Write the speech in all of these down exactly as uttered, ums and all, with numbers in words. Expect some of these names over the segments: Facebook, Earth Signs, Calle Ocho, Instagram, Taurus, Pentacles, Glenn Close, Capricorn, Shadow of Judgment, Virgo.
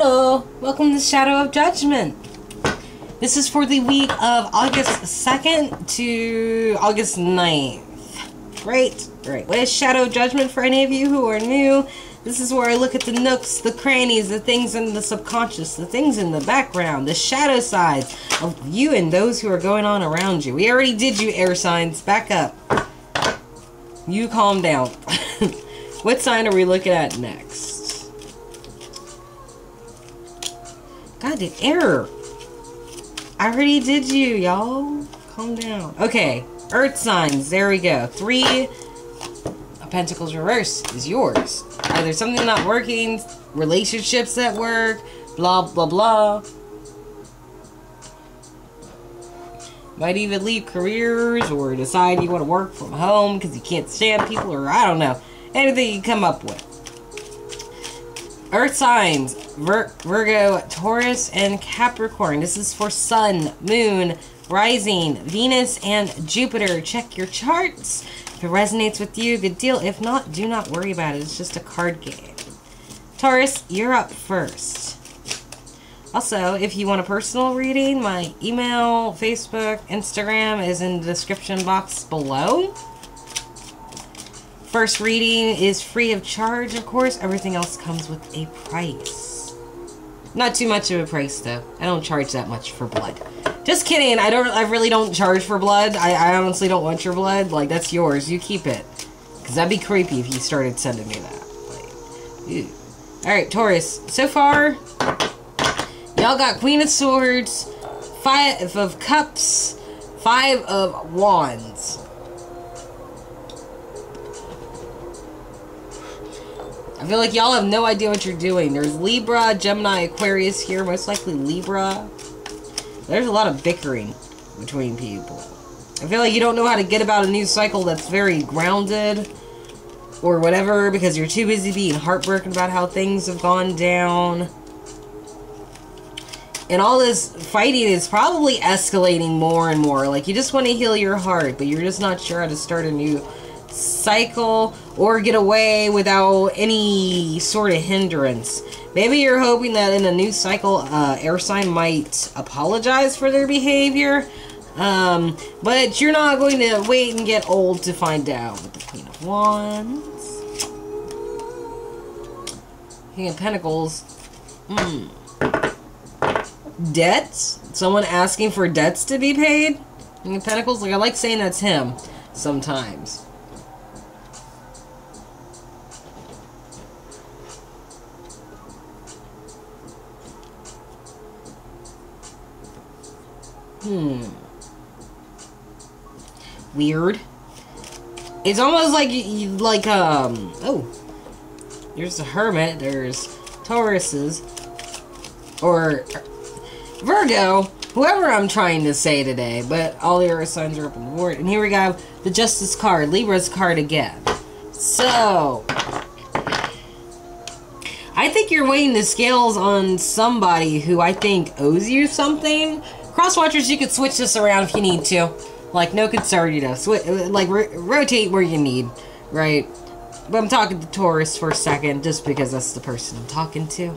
Hello, welcome to Shadow of Judgment. This is for the week of August second to August ninth. Great, great. What is Shadow of Judgment for any of you who are new? This is where I look at the nooks, the crannies, the things in the subconscious, the things in the background, the shadow sides of you and those who are going on around you. We already did you, air signs. Back up. You calm down. What sign are we looking at next? God, the error. I already did you, y'all. Calm down. Okay, earth signs. There we go. Three of Pentacles reverse is yours. Either something not working, relationships at work, blah, blah, blah. Might even leave careers or decide you want to work from home because you can't stand people or I don't know. Anything you come up with. Earth signs, Vir Virgo, Taurus, and Capricorn. This is for Sun, Moon, Rising, Venus, and Jupiter. Check your charts. If it resonates with you, good deal. If not, do not worry about it. It's just a card game. Taurus, you're up first. Also, if you want a personal reading, my email, Facebook, Instagram is in the description box below. First reading is free of charge, of course. Everything else comes with a price. Not too much of a price, though. I don't charge that much for blood. Just kidding. I don't. I really don't charge for blood. I, I honestly don't want your blood. Like, that's yours. You keep it. Because that'd be creepy if you started sending me that. Like, ew. All right, Taurus. So far, y'all got Queen of Swords, Five of Cups, Five of Wands. I feel like y'all have no idea what you're doing. There's Libra, Gemini, Aquarius here. Most likely Libra. There's a lot of bickering between people. I feel like you don't know how to get about a new cycle that's very grounded or whatever because you're too busy being heartbroken about how things have gone down. And all this fighting is probably escalating more and more. Like, you just want to heal your heart, but you're just not sure how to start a new cycle or get away without any sort of hindrance. Maybe you're hoping that in a new cycle, uh, air sign might apologize for their behavior, um, but you're not going to wait and get old to find out. With the Queen of Wands, King of Pentacles, mm. Debts. Someone asking for debts to be paid. King of Pentacles. Like, I like saying that's him sometimes. Hmm. Weird. It's almost like you, you like um oh. There's the Hermit, there's Tauruses or Virgo, whoever I'm trying to say today, but all the earth signs are up on the board. And here we got the Justice card, Libra's card again. So I think you're weighing the scales on somebody who I think owes you something. Crosswatchers, you could switch this around if you need to. Like, no concern, you know. Sw like, ro rotate where you need, right? But I'm talking to Taurus for a second, just because that's the person I'm talking to.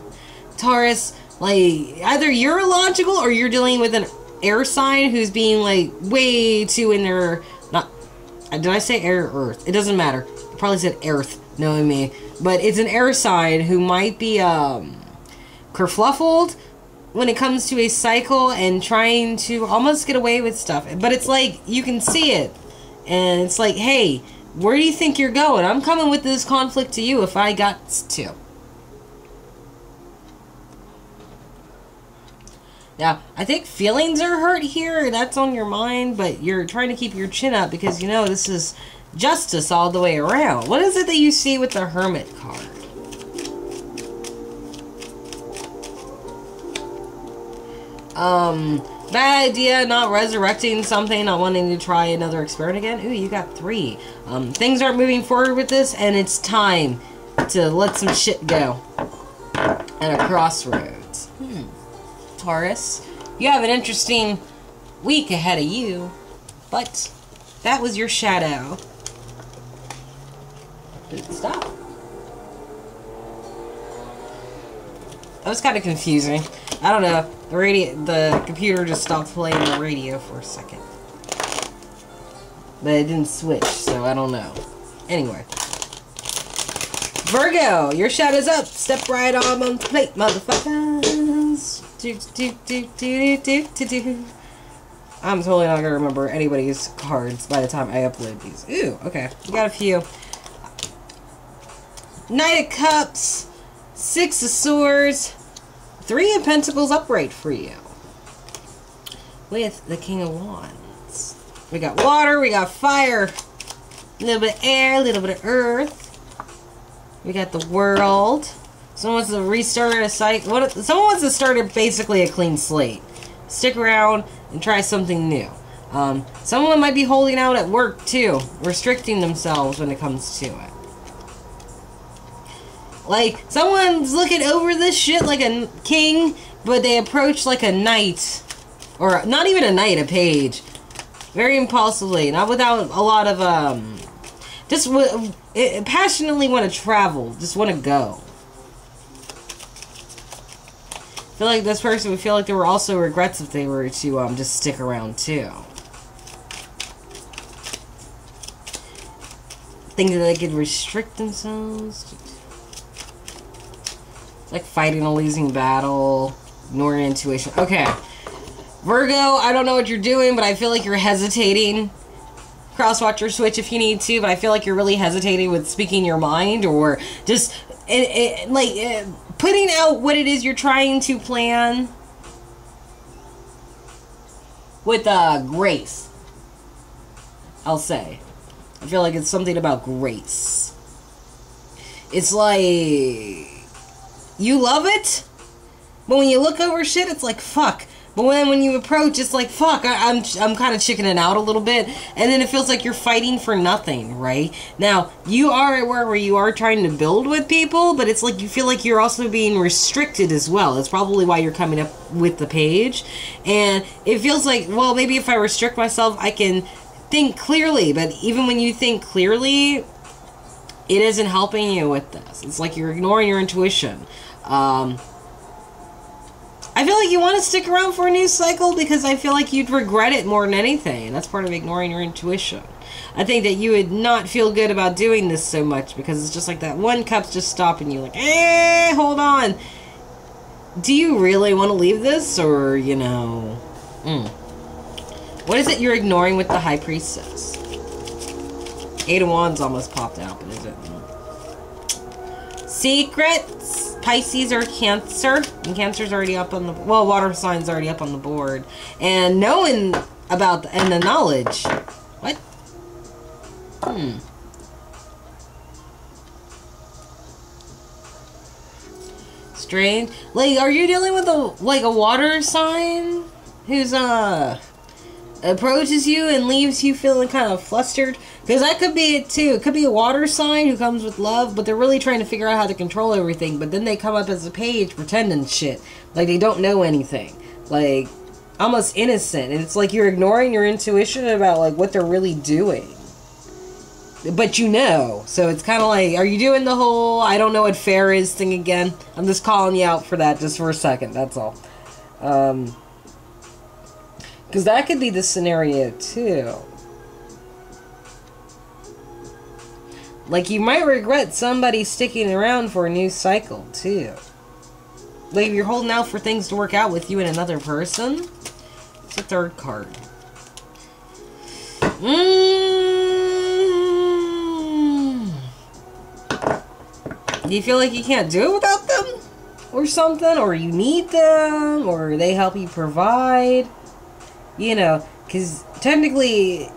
Taurus, like, either you're illogical or you're dealing with an air sign who's being, like, way too in their... Not, did I say air or earth? It doesn't matter. I probably said earth, knowing me. But it's an air sign who might be, um... kerfluffled when it comes to a cycle and trying to almost get away with stuff. But it's like, you can see it. And it's like, hey, where do you think you're going? I'm coming with this conflict to you if I got to. Now, I think feelings are hurt here. That's on your mind, but you're trying to keep your chin up because, you know, this is justice all the way around. What is it that you see with the Hermit card? Um, bad idea, not resurrecting something, not wanting to try another experiment again. Ooh, you got three. Um, things aren't moving forward with this, and it's time to let some shit go. At a crossroads. Hmm. Taurus, you have an interesting week ahead of you, but that was your shadow. Stop. That was kind of confusing. I don't know. The radio, the computer just stopped playing the radio for a second. But it didn't switch, so I don't know. Anyway. Virgo, your shadow's up. Step right on on the plate, motherfuckers. Do, do, do, do, do, do, do. I'm totally not going to remember anybody's cards by the time I upload these. Ooh, okay. We got a few. Knight of Cups. Six of Swords. Three of Pentacles upright for you. With the King of Wands. We got water. We got fire. A little bit of air. A little bit of earth. We got the world. Someone wants to restart a site. What? Someone wants to start a, basically a clean slate. Stick around and try something new. Um, someone might be holding out at work too, restricting themselves when it comes to it. Like, someone's looking over this shit like a king, but they approach like a knight. Or, not even a knight, a page. Very impulsively, not without a lot of, um... just w it, passionately want to travel. Just want to go. I feel like this person would feel like there were also regrets if they were to um, just stick around too. Things that they could restrict themselves. It's like fighting a losing battle. Ignoring intuition. Okay. Virgo, I don't know what you're doing, but I feel like you're hesitating. Cross-watch or switch if you need to, but I feel like you're really hesitating with speaking your mind or just it, it, like it, putting out what it is you're trying to plan with uh, grace. I'll say. I feel like it's something about grace. It's like you love it, but when you look over shit, it's like fuck. But when, when you approach, it's like, fuck, I, I'm, I'm kind of chickening out a little bit. And then it feels like you're fighting for nothing, right? Now, you are at work where you are trying to build with people, but it's like you feel like you're also being restricted as well. That's probably why you're coming up with the page. And it feels like, well, maybe if I restrict myself, I can think clearly. But even when you think clearly, it isn't helping you with this. It's like you're ignoring your intuition. Um... I feel like you want to stick around for a new cycle because I feel like you'd regret it more than anything. And that's part of ignoring your intuition. I think that you would not feel good about doing this so much because it's just like that one cup's just stopping you like, eh, hold on. Do you really want to leave this or, you know, mm. What is it you're ignoring with the High Priestess? Eight of Wands almost popped out, but is it? Secrets, Pisces or Cancer, and Cancer's already up on the, well, water sign's already up on the board, and knowing about, the, and the knowledge, what? Hmm. Strange, like, are you dealing with a, like, a water sign who's, uh, approaches you and leaves you feeling kind of flustered? Because that could be it too. It could be a water sign who comes with love, but they're really trying to figure out how to control everything, but then they come up as a page pretending shit. Like they don't know anything. Like, almost innocent. And it's like you're ignoring your intuition about like what they're really doing. But you know. So it's kind of like, are you doing the whole I don't know what fair is thing again? I'm just calling you out for that just for a second. That's all. Um... Because that could be the scenario, too. Like, you might regret somebody sticking around for a new cycle, too. Like, if you're holding out for things to work out with you and another person, it's the third card. Mm-hmm. Do you feel like you can't do it without them? Or something? Or you need them? Or they help you provide? You know, because technically,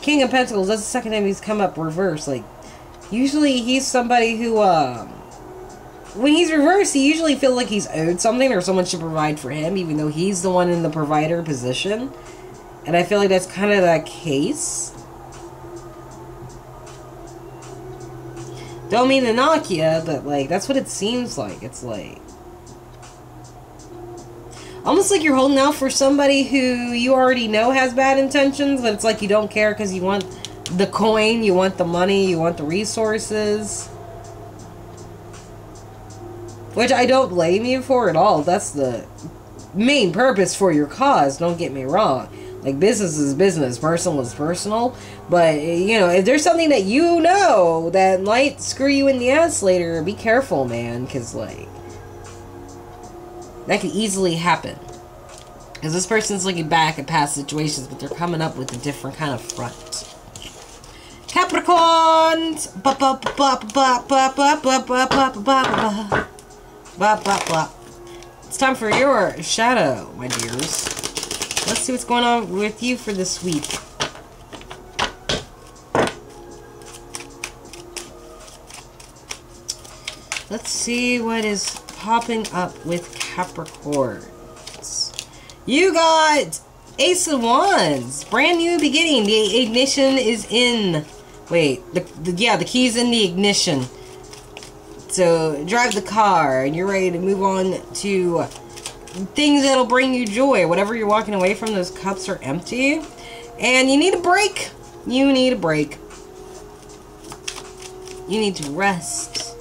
King of Pentacles, that's the second time he's come up reverse. Like, usually he's somebody who, um, when he's reversed, he usually feels like he's owed something or someone should provide for him, even though he's the one in the provider position. And I feel like that's kind of the case. Don't mean to knock you, but, like, that's what it seems like. It's like... almost like you're holding out for somebody who you already know has bad intentions, but it's like you don't care because you want the coin, you want the money, you want the resources. Which I don't blame you for at all. That's the main purpose for your cause. Don't get me wrong. Like, business is business. Personal is personal. But, you know, if there's something that you know that might screw you in the ass later, be careful, man. Because, like, that could easily happen. Because this person's looking back at past situations, but they're coming up with a different kind of front. Capricorns! Bop, bop, bop, bop, bop, bop, bop, bop, bop, bop, bop, bop. It's time for your shadow, my dears. Let's see what's going on with you for this week. Let's see what is popping up with Capricorns. You got Ace of Wands. Brand new beginning. The ignition is in. Wait. The, the, yeah, the key's in the ignition. So, drive the car and you're ready to move on to things that'll bring you joy. Whatever you're walking away from, those cups are empty. And you need a break. You need a break. You need to rest.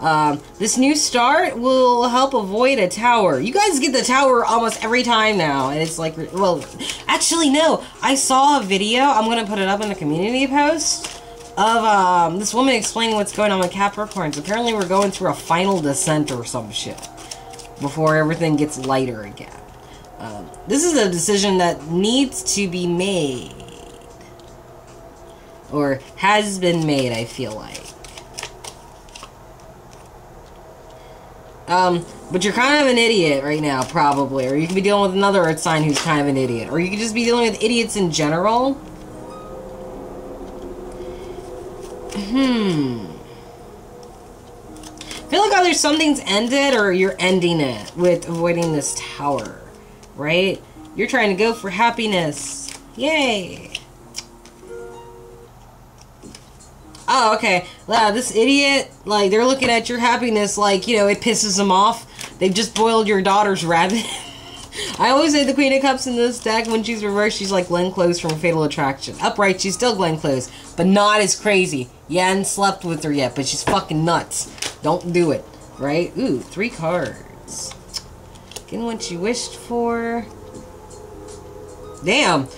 Um, this new start will help avoid a tower. You guys get the tower almost every time now. And it's like, well, actually, no. I saw a video. I'm going to put it up in the community post. Of um, this woman explaining what's going on with Capricorns. Apparently we're going through a final descent or some shit. Before everything gets lighter again. Um, this is a decision that needs to be made. Or has been made, I feel like. Um, but you're kind of an idiot right now, probably. Or you could be dealing with another Earth sign who's kind of an idiot. Or you could just be dealing with idiots in general. Hmm. I feel like either something's ended or you're ending it with avoiding this tower, right? You're trying to go for happiness. Yay! Oh, okay. Wow, this idiot, like, they're looking at your happiness like, you know, it pisses them off. They've just boiled your daughter's rabbit. I always say the Queen of Cups in this deck, when she's reversed, she's like Glenn Close from Fatal Attraction. Upright, she's still Glenn Close, but not as crazy. You hadn't slept with her yet, but she's fucking nuts. Don't do it, right? Ooh, three cards. Getting what you wished for. Damn.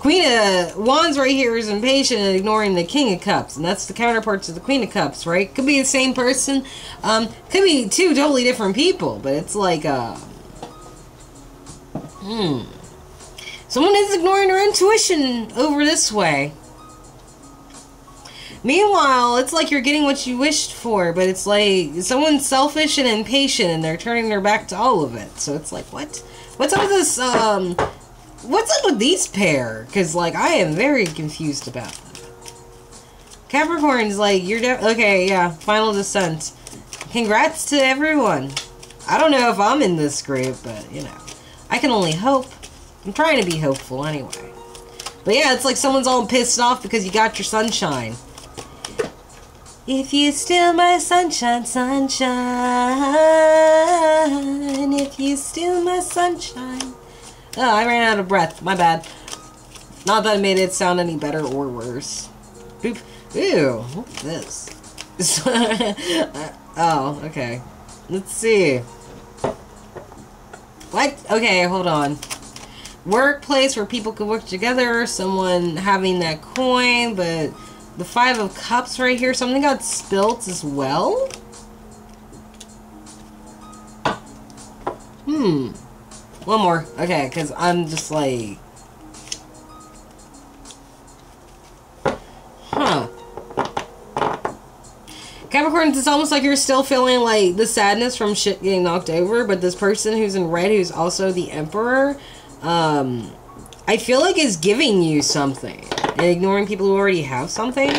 Queen of Wands right here is impatient and ignoring the King of Cups. And that's the counterpart to the Queen of Cups, right? Could be the same person. Um, could be two totally different people, but it's like, uh... Hmm. Someone is ignoring their intuition over this way. Meanwhile, it's like you're getting what you wished for, but it's like someone's selfish and impatient and they're turning their back to all of it. So it's like, what? What's up with this, um, what's up with these pair? Because, like, I am very confused about them. Capricorn's like, you're, okay, yeah, final descent. Congrats to everyone. I don't know if I'm in this group, but, you know. I can only hope. I'm trying to be hopeful anyway. But yeah, it's like someone's all pissed off because you got your sunshine. If you steal my sunshine, sunshine. If you steal my sunshine. Oh, I ran out of breath. My bad. Not that I made it sound any better or worse. Boop. Ew, what's this? Oh, okay. Let's see. What? Okay, hold on. Workplace where people can work together. Someone having that coin, but the Five of Cups right here. Something got spilt as well. Hmm. One more. Okay, because I'm just like... Huh. Capricorns, it's almost like you're still feeling like the sadness from shit getting knocked over, but this person who's in red, who's also the Emperor, um, I feel like is giving you something and ignoring people who already have something.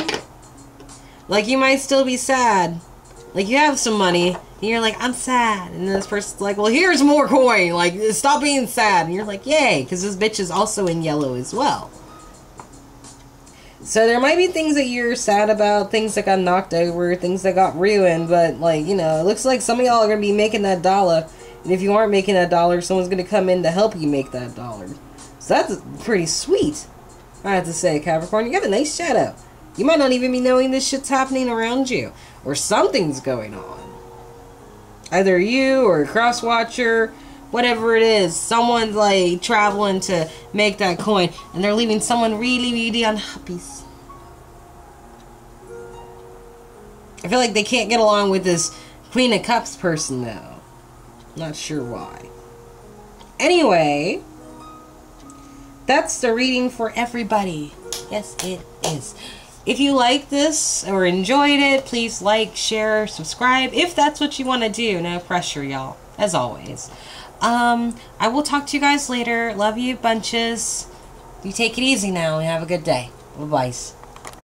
Like, you might still be sad. Like, you have some money, and you're like, I'm sad. And then this person's like, well, here's more coin. Like, stop being sad. And you're like, yay, because this bitch is also in yellow as well. So there might be things that you're sad about, things that got knocked over, things that got ruined, but, like, you know, it looks like some of y'all are going to be making that dollar, and if you aren't making that dollar, someone's going to come in to help you make that dollar. So that's pretty sweet, I have to say, Capricorn. You got a nice shadow. You might not even be knowing this shit's happening around you, or something's going on. either you or a cross watcher, whatever it is, someone's like traveling to make that coin, and they're leaving someone really, really unhappy. I feel like they can't get along with this Queen of Cups person though. Not sure why. Anyway, that's the reading for everybody. Yes, it is. If you like this or enjoyed it, please like, share, subscribe, if that's what you want to do. No pressure, y'all, as always. Um, I will talk to you guys later. Love you bunches. You take it easy now and have a good day. Bye-bye.